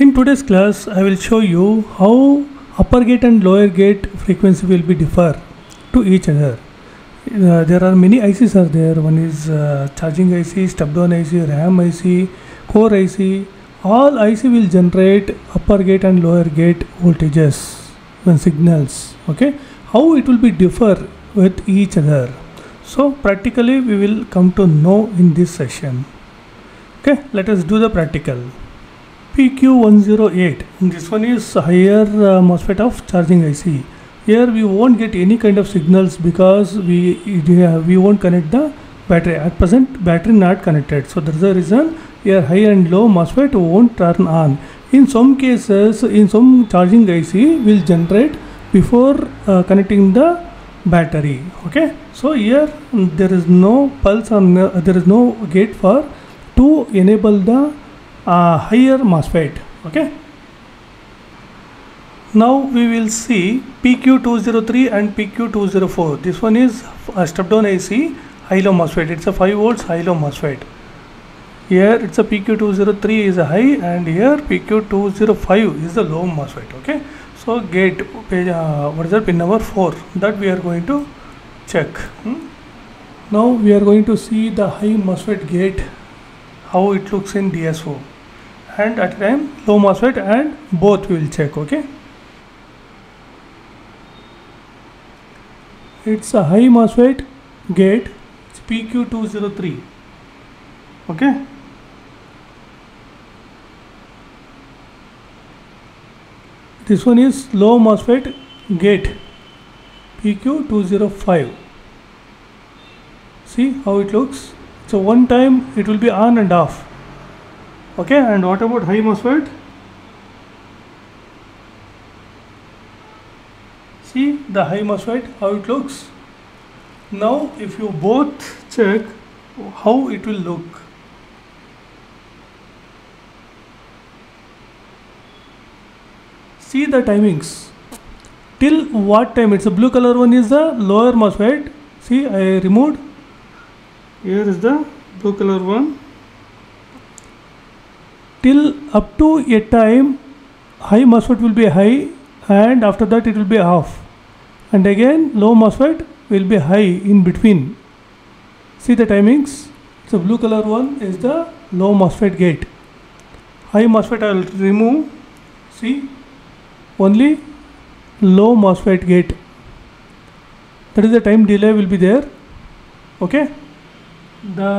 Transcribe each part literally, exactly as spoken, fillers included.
In today's class, I will show you how upper gate and lower gate frequency will be differ to each other. Uh, there are many I Cs are there. One is uh, charging I C, step-down I C, RAM I C, core I C. All I C will generate upper gate and lower gate voltages and signals. Okay, how it will be differ with each other. So practically we will come to know in this session. Okay, let us do the practical. P Q one oh eight, this one is higher uh, MOSFET of charging I C. Here we won't get any kind of signals because we uh, we won't connect the battery. At present battery not connected, so that's the reason here high and low MOSFET won't turn on. In some cases, in some charging I C will generate before uh, connecting the battery. Okay, so here there is no pulse on uh, there is no gate for to enable the Uh, higher MOSFET. Okay, now we will see P Q two oh three and P Q two oh four. This one is a step down I C, high low MOSFET. It's a five volts high low MOSFET. Here it's a P Q two oh three is a high, and here P Q two oh five is the low MOSFET. Okay, so gate uh, what is that, pin number four, that we are going to check. hmm? Now we are going to see the high MOSFET gate, how it looks in D S O, and at time low MOSFET, and both we will check. Okay, it's a high MOSFET gate, it's P Q two oh three. Okay, this one is low MOSFET gate, P Q two oh five. See how it looks. So one time it will be on and off. Okay, and what about high MOSFET? See the high MOSFET, how it looks. Now if you both check how it will look. See the timings. Till what time? It's a blue color one is the lower MOSFET. See, I removed. Here is the blue color one. Till up to a time high MOSFET will be high, and after that it will be off, and again low MOSFET will be high in between. See the timings. So blue color one is the low MOSFET gate. High MOSFET I will remove. See, only low MOSFET gate, that is the time delay will be there. Okay, the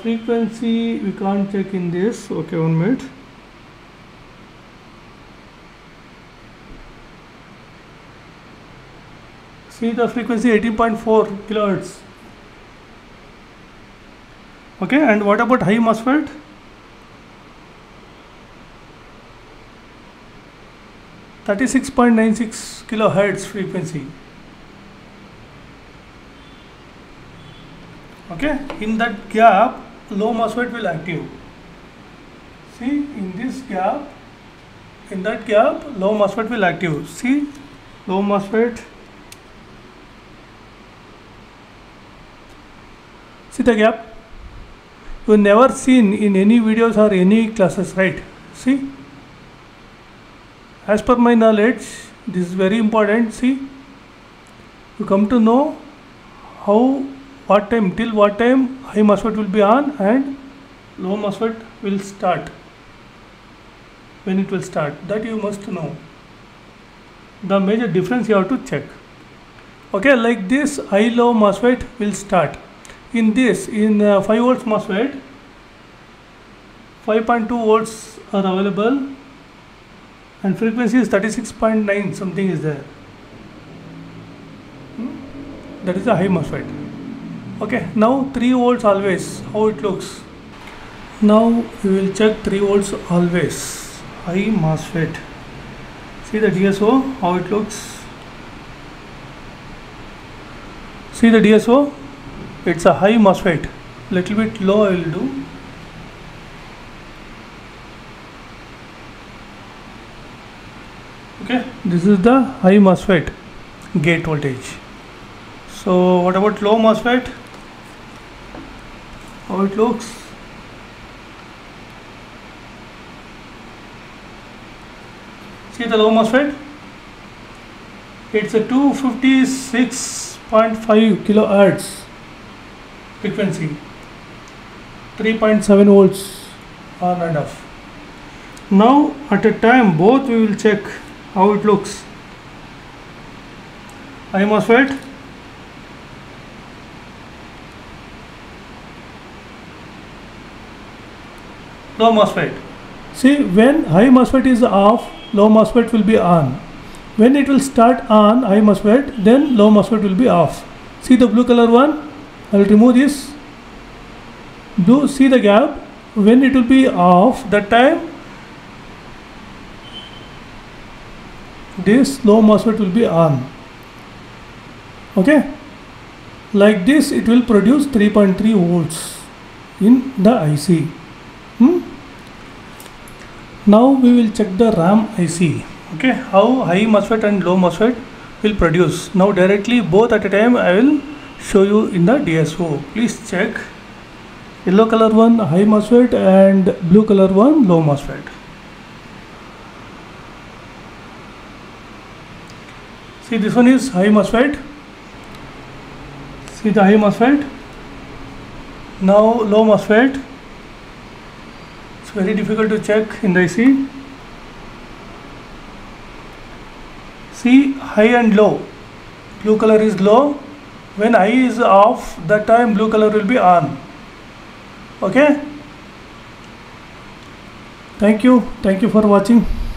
frequency we can't check in this. Okay, one minute. See the frequency, eighteen point four kilohertz. Okay, and what about high MOSFET? thirty-six point nine six kilohertz frequency. Okay, in that gap low MOSFET will active. See, in this gap, in that gap low MOSFET will active. See, low MOSFET. See the gap. You never seen in any videos or any classes, right? See, as per my knowledge, this is very important. See, you come to know how, what time, till what time high MOSFET will be on and low MOSFET will start, when it will start, that you must know. The major difference you have to check. Okay, like this high low MOSFET will start. In this, in uh, five volts MOSFET, five point two volts are available, and frequency is thirty-six point nine something is there. hmm? That is the high MOSFET. Okay, now three volts always, how it looks. Now we will check three volts always, high MOSFET. See the D S O, how it looks. See the D S O, it's a high MOSFET. Little bit low I will do. Okay, this is the high MOSFET gate voltage. So what about low MOSFET? How it looks? See the low MOSFET, it's a two fifty-six point five kilohertz frequency, three point seven volts on and off. Now at a time both we will check how it looks. I MOSFET, low MOSFET. See, when high MOSFET is off, low MOSFET will be on. When it will start on high MOSFET, then low MOSFET will be off. See the blue color one, I will remove this. Do see the gap? When it will be off, that time this low MOSFET will be on. Okay, like this it will produce three point three volts in the I C. hmm? Now we will check the RAM I C. Okay, how high MOSFET and low MOSFET will produce. Now directly both at a time I will show you in the D S O. Please check yellow color one high MOSFET and blue color one low MOSFET. See, this one is high MOSFET. See the high MOSFET. Now low MOSFET. It's very difficult to check in the I C. See high and low. Blue color is low. When high is off, that time blue color will be on. Okay. Thank you. Thank you for watching.